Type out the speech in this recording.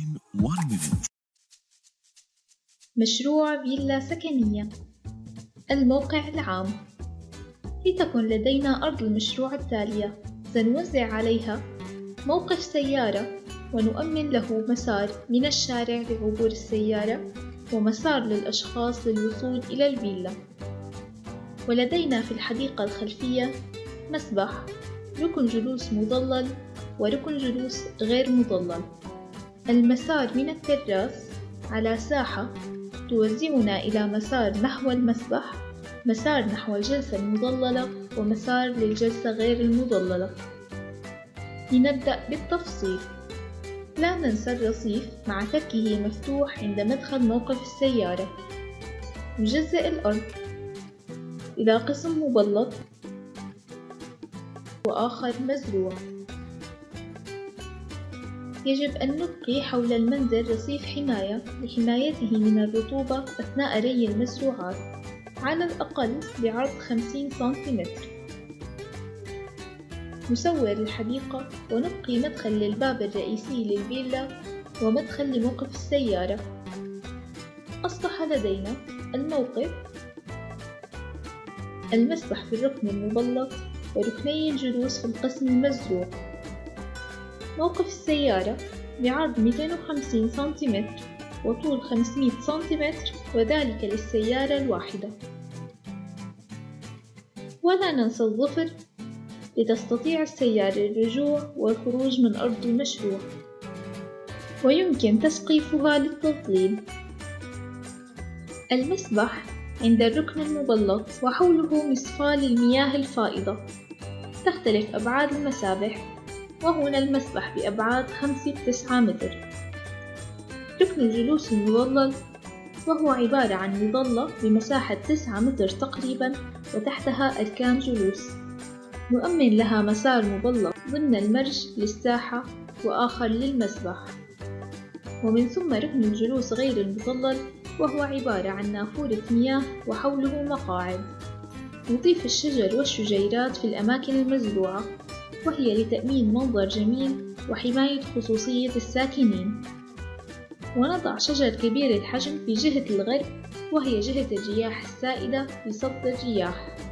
in 1 minute. مشروع فيلا سكنية. الموقع العام. لتكن لدينا أرض المشروع التالية، سنوزع عليها موقف سيارة، ونؤمن له مسار من الشارع لعبور السيارة، ومسار للأشخاص للوصول إلى الفيلا. ولدينا في الحديقة الخلفية مسبح، ركن جلوس مظلل، وركن جلوس غير مظلل. المسار من التراس على ساحة توزعنا إلى مسار نحو المسبح، مسار نحو الجلسة المظللة، ومسار للجلسة غير المظللة. لنبدأ بالتفصيل. لا ننسى الرصيف مع فكه مفتوح عند مدخل موقف السيارة. نجزئ الأرض إلى قسم مبلط وآخر مزروع. يجب أن نبقي حول المنزل رصيف حماية لحمايته من الرطوبة أثناء ري المزروعات، على الأقل بعرض 50 سنتيمتر. نسور الحديقة ونبقي مدخل للباب الرئيسي للفيلا ومدخل لموقف السيارة. أصبح لدينا الموقف، المسبح في الركن المبلط، وركني الجلوس في القسم المزروع. موقف السيارة بعرض 250 سنتيمتر وطول 500 سنتيمتر، وذلك للسيارة الواحدة. ولا ننسى الظفر لتستطيع السيارة الرجوع والخروج من أرض المشروع، ويمكن تسقيفها للتظليل. المسبح عند الركن المبلط وحوله مصفاة للمياه الفائضة. تختلف أبعاد المسابح، وهنا المسبح بأبعاد 5-9 متر. ركن الجلوس المظلل، وهو عبارة عن مظلة بمساحة 9 متر تقريبا، وتحتها أركان جلوس. نؤمن لها مسار مظلل ضمن المرج للساحة وآخر للمسبح. ومن ثم ركن الجلوس غير المظلل، وهو عبارة عن نافورة مياه وحوله مقاعد. نضيف الشجر والشجيرات في الأماكن المزروعة، وهي لتأمين منظر جميل وحماية خصوصية الساكنين. ونضع شجر كبير الحجم في جهة الغرب، وهي جهة الرياح السائدة لصد الرياح.